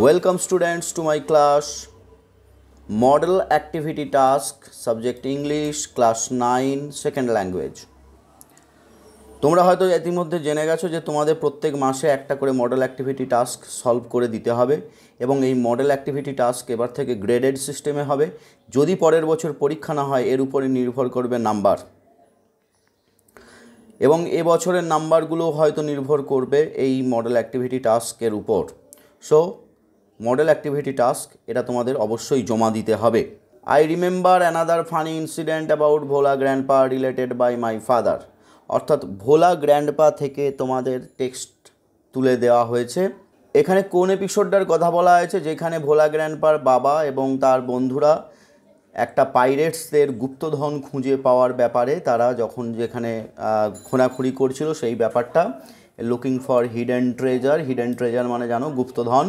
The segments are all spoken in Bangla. Welcome students to my class. Model activity task, subject English, class 9, second language. তোমরা হয়তো ইতিমধ্যে জেনে গেছো যে তোমাদের প্রত্যেক মাসে একটা করে মডেল অ্যাক্টিভিটি টাস্ক সলভ করে দিতে হবে এবং এই মডেল অ্যাক্টিভিটি টাস্ক এবার থেকে গ্রেডেড সিস্টেমে হবে। যদি পরের বছর পরীক্ষা না হয় এর উপরে নির্ভর করবে নাম্বার, এবং এবছরের নাম্বারগুলো হয়তো নির্ভর করবে এই মডেল অ্যাক্টিভিটি টাস্কের উপর। সো মডেল অ্যাক্টিভিটি টাস্ক এটা তোমাদের অবশ্যই জমা দিতে হবে। I remember another funny incident about Bhola Grandpa related by my father. অর্থাৎ ভোলা গ্র্যান্ডপা থেকে তোমাদের টেক্সট তুলে দেওয়া হয়েছে। এখানে কোন এপিসোডটার কথা বলা হয়েছে যেখানে ভোলা গ্র্যান্ডপার বাবা এবং তার বন্ধুরা একটা পাইরেটসদের গুপ্তধন খুঁজে পাওয়ার ব্যাপারে তারা যেখানে খোঁড়াখুঁড়ি করছিল সেই ব্যাপারটা, looking for hidden treasure. Hidden treasure মানে জানো গুপ্তধন।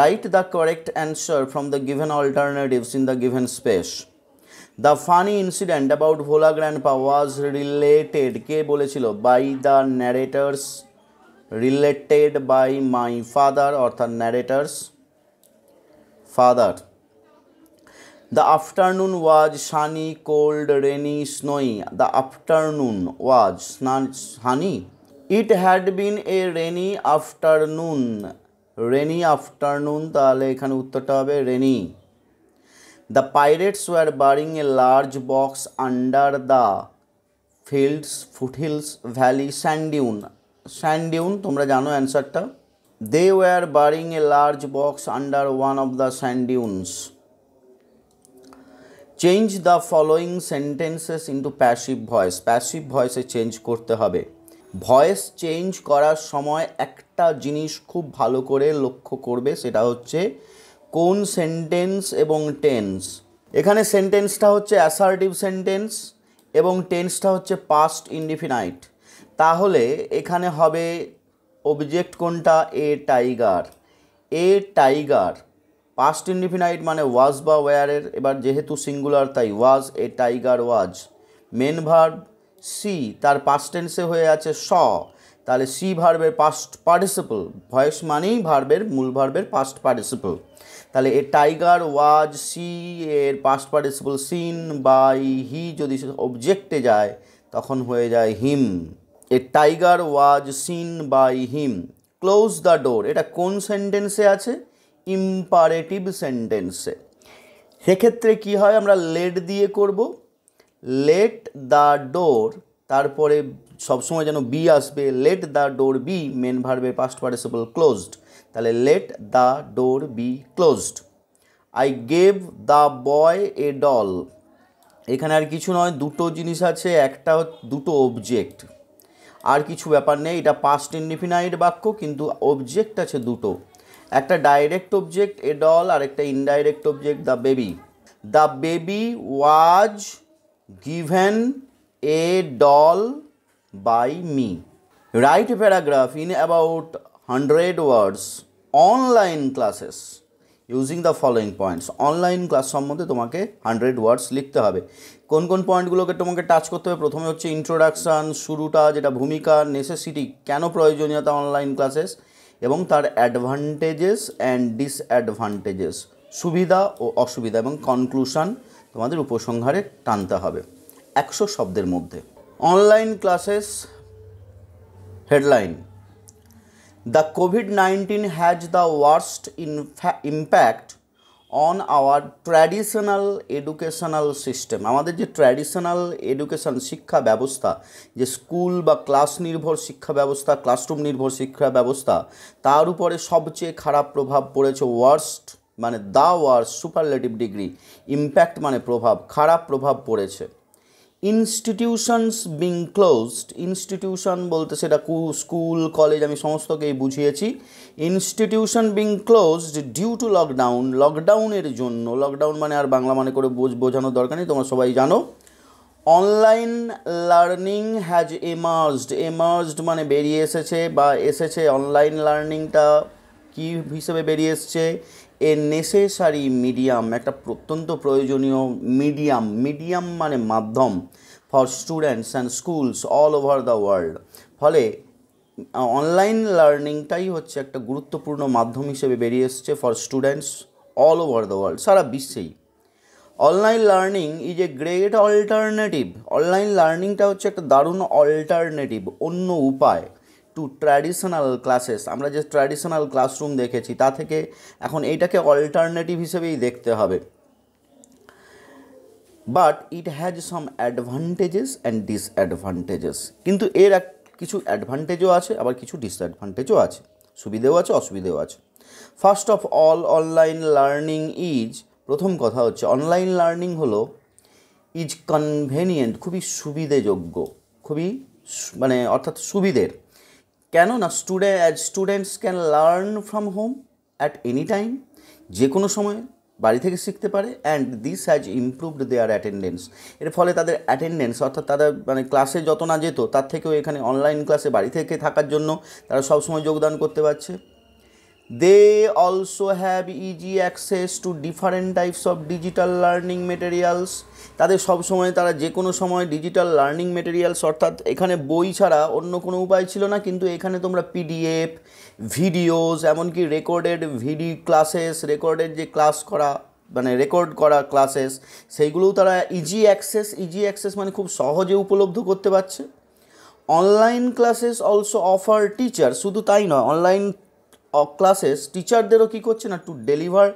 Write the correct answer from the given alternatives in the given space. The funny incident about Bhola Grandpa was related by the narrators, related by my father or the narrator's father. The afternoon was sunny, cold, rainy, snowy. The afternoon was sunny. It had been a rainy afternoon. Rainy afternoon, তাহলে এখানে উত্তরটা হবে rainy. The pirates were burying a large box under the fields, foothills, valley, sand dune. Sand dune, তোমরা জানো অ্যানসারটা। They were burying a large box under one of the sand dunes. Change the following sentences into passive voice. Passive voice change করতে হবে। ভয়েস চেঞ্জ করার সময় একটা জিনিস খুব ভালো করে লক্ষ্য করবে, সেটা হচ্ছে কোন সেন্টেন্স এবং টেন্স। এখানে সেন্টেন্সটা হচ্ছে অ্যাসার্টিভ সেন্টেন্স এবং টেন্সটা হচ্ছে পাস্ট ইনডিফিনাইট। তাহলে এখানে হবে অবজেক্ট কোনটা? A tiger. A tiger past indefinite মানে ওয়াজ বা ওয়ারের। এবার যেহেতু সিঙ্গুলার তাই was, a tiger was. Main verb see, তার পাস্ট টেন্সে হয়ে আছে স, তাহলে সি ভার্বের পাস্ট পার্টিসিপল। ভয়েস মানেই ভার্বের, মূল ভার্বের পাস্ট পার্টিসিপল। তাহলে এ টাইগার ওয়াজ, সি এর past participle seen, by he যদি অবজেক্টে যায় তখন হয়ে যায় him. A tiger was seen by him. Close the door, এটা কোন সেন্টেন্সে আছে? ইম্পারেটিভ সেন্টেন্সে। সেক্ষেত্রে কি হয়, আমরা লেট দিয়ে করব। লেট দ্য ডোর, তারপরে সবসময় যেন বি আসবে। Let the door be, main ভার্বের পাস্ট পার্টিসিপল ক্লোজড, তাহলে let the door be closed. I gave the boy a doll. এখানে আর কিছু নয়, দুটো জিনিস আছে, একটা দুটো অবজেক্ট, আর কিছু ব্যাপার নেই। এটা পাস্ট ইনডিফিনাইট বাক্য কিন্তু অবজেক্ট আছে দুটো, একটা ডাইরেক্ট অবজেক্ট এ ডল আর একটা indirect object the baby. The baby was given a doll by me. Write a paragraph in about 100 words. Online classes using the following points. Online class সম্বন্ধে তোমাকে 100 words লিখতে হবে। কোন কোন পয়েন্টগুলোকে তোমাকে টাচ করতে হবে? প্রথমে হচ্ছে ইন্ট্রোডাকশান, শুরুটা যেটা ভূমিকা, নেসেসিটি কেন প্রয়োজনীয়তা অনলাইন ক্লাসেস, এবং তার অ্যাডভান্টেজেস অ্যান্ড ডিসঅ্যাডভান্টেজেস, সুবিধা ও অসুবিধা, এবং কনক্লুশন তোমাদের উপসংহারে টানতে হবে 100 শব্দের মধ্যে। Online classes headline: The COVID-19 has the worst impact on our traditional educational system. আমাদের যে ট্র্যাডিশনাল এডুকেশন শিক্ষা ব্যবস্থা, যে স্কুল বা ক্লাস নির্ভর শিক্ষা ব্যবস্থা, ক্লাসরুম নির্ভর শিক্ষা ব্যবস্থা, তার উপরে সবচেয়ে খারাপ প্রভাব পড়েছে। ওয়ার্স্ট মানে the worst, superlative degree, impact মানে প্রভাব, খারাপ প্রভাব পড়েছে। ইনস্টিটিউশনস বিং ক্লোজড, ইনস্টিটিউশন বলতে সেটা স্কুল কলেজ, আমি সমস্তকেই বুঝিয়েছি। Institution being closed due to lockdown, লকডাউনের জন্য। লকডাউন মানে আর বাংলা মানে করে বোঝানোর দরকার নেই, তোমরা সবাই জানো। Online learning has emerged, emerged মানে বেরিয়ে এসেছে বা এসেছে। অনলাইন লার্নিংটা কী হিসেবে বেরিয়ে এসছে? এ নেসেসারি মিডিয়াম, একটা অত্যন্ত প্রয়োজনীয় মিডিয়াম। মিডিয়াম মানে মাধ্যম। For students and schools all over the world, ফলে অনলাইন লার্নিংটাই হচ্ছে একটা গুরুত্বপূর্ণ মাধ্যম হিসেবে বেরিয়ে আসছে for students all over the world, সারা বিশ্বেই। Online learning is a great alternative, online লার্নিংটা হচ্ছে একটা দারুণ অল্টারনেটিভ, অন্য উপায় টু ট্র্যাডিশনাল ক্লাসেস। আমরা যে ট্র্যাডিশনাল ক্লাসরুম দেখেছি তা থেকে এখন এইটাকে অল্টারনেটিভ হিসেবেই দেখতে হবে। But it has some advantages and disadvantages, কিন্তু এর কিছু অ্যাডভান্টেজও আছে আবার কিছু ডিসঅ্যাডভান্টেজও আছে, সুবিধেও আছে অসুবিধেও আছে। First of all online learning is, প্রথম কথা হচ্ছে অনলাইন লার্নিং হলো ইজ কনভেনিয়েন্ট, খুবই সুবিধেযোগ্য, খুবই মানে অর্থাৎ সুবিধের। কেননা students can learn from home at any time, যে কোনো সময় বাড়ি থেকে শিখতে পারে। And this has improved their attendance, এর ফলে তাদের অ্যাটেন্ডেন্স অর্থাৎ তাদের মানে ক্লাসে যত না যেত তার থেকেও এখানে অনলাইন ক্লাসে বাড়ি থেকে থাকার জন্য তারা সবসময় যোগদান করতে পারছে। They also have easy access to different types of digital learning materials, তাদের সবসময় তারা যে কোনো সময় ডিজিটাল লার্নিং মেটেরিয়ালস অর্থাৎ এখানে বই ছাড়া অন্য কোনো উপায় ছিল না, কিন্তু এখানে তোমরা পিডিএফ, ভিডিওস, এমনকি রেকর্ডেড ভিডিও ক্লাসেস, রেকর্ডেড যে ক্লাস করা মানে রেকর্ড করা ক্লাসেস সেইগুলোও তারা ইজি অ্যাক্সেস মানে খুব সহজে উপলব্ধ করতে পারছে। Online classes also offer teacher, শুধু তাই নয় অনলাইন ক্লাসেস টিচারদেরও কী করছে না, টু ডেলিভার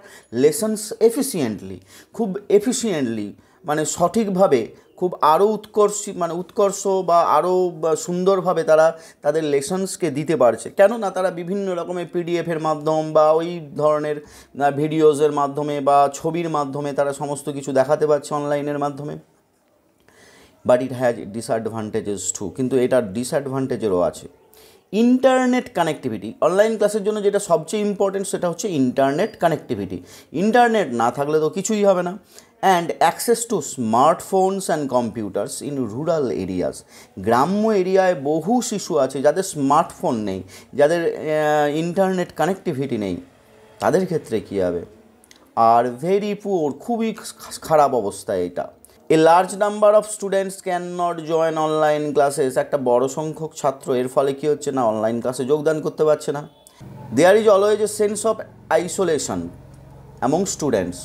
লেসনস এফিসিয়েন্টলি, খুব এফিসিয়েন্টলি মানে সঠিকভাবে, খুব আরও উৎকর্ষ বা আরও সুন্দরভাবে তারা তাদের লেসনসকে দিতে পারছে। কেননা তারা বিভিন্ন রকমের পিডিএফের মাধ্যম বা ওই ধরনের ভিডিওজের মাধ্যমে বা ছবির মাধ্যমে তারা সমস্ত কিছু দেখাতে পারছে অনলাইনের মাধ্যমে। But it has disadvantages too, কিন্তু এটার ডিসঅ্যাডভান্টেজেরও আছে। ইন্টারনেট কানেক্টিভিটি, অনলাইন ক্লাসের জন্য যেটা সবচেয়ে ইম্পর্টেন্ট সেটা হচ্ছে ইন্টারনেট কানেক্টিভিটি, ইন্টারনেট না থাকলে তো কিছুই হবে না। And access to smartphones and computers in rural areas, গ্রাম্য এরিয়ায় বহু শিশু আছে যাদের স্মার্টফোন নেই, যাদের ইন্টারনেট কানেক্টিভিটি নেই, তাদের ক্ষেত্রে কী হবে? আর ভেরি পুয়ার, খুবই খারাপ অবস্থা এটা। A large number of students can not join online classes, একটা বড় সংখ্যক ছাত্র এর ফলে কী হচ্ছে না, অনলাইন ক্লাসে যোগদান করতে পারছে না। There is always a sense of isolation among students,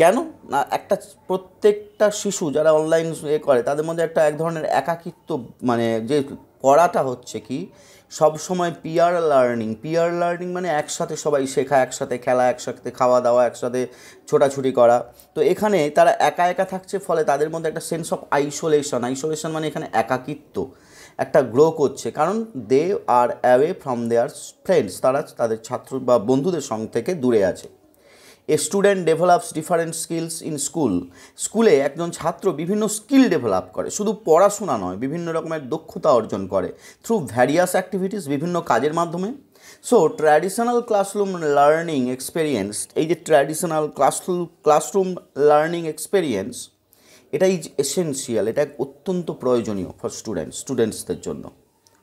কেন না একটা প্রত্যেকটা শিশু যারা অনলাইন করে তাদের মধ্যে একটা এক ধরনের একাকিত্ব, মানে যে পড়াটা হচ্ছে কি সবসময় পিয়ার লার্নিং মানে একসাথে সবাই শেখা, একসাথে খেলা, একসাথে খাওয়া দাওয়া, একসাথে ছোটাছুটি করা। তো এখানে তারা একা থাকছে, ফলে তাদের মধ্যে একটা সেন্স অফ আইসোলেশন মানে এখানে একাকিত্ব একটা গ্রো করছে, কারণ they are away from their friends, তারা তাদের ছাত্র বা বন্ধুদের সঙ্গ থেকে দূরে আছে। A student develops different skills in school, স্কুলে একজন ছাত্র বিভিন্ন স্কিল ডেভেলপ করে, শুধু পড়াশোনা নয়, বিভিন্ন রকমের দক্ষতা অর্জন করে থ্রু ভ্যারিয়াস অ্যাক্টিভিটিস, বিভিন্ন কাজের মাধ্যমে। So traditional classroom learning experience, এই যে ট্র্যাডিশনাল ক্লাসরুম লার্নিং এক্সপেরিয়েন্স, এটা ইজ এসেন্সিয়াল, এটা অত্যন্ত প্রয়োজনীয় ফর স্টুডেন্টসদের জন্য।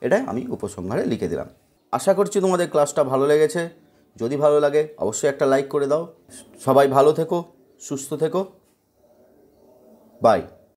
এটা আমি উপসংহারে লিখে দিলাম। আশা করছি তোমাদের ক্লাসটা ভালো লেগেছে, যদি ভালো লাগে অবশ্যই একটা লাইক করে দাও। সবাই ভালো থেকো, সুস্থ থেকো, বাই।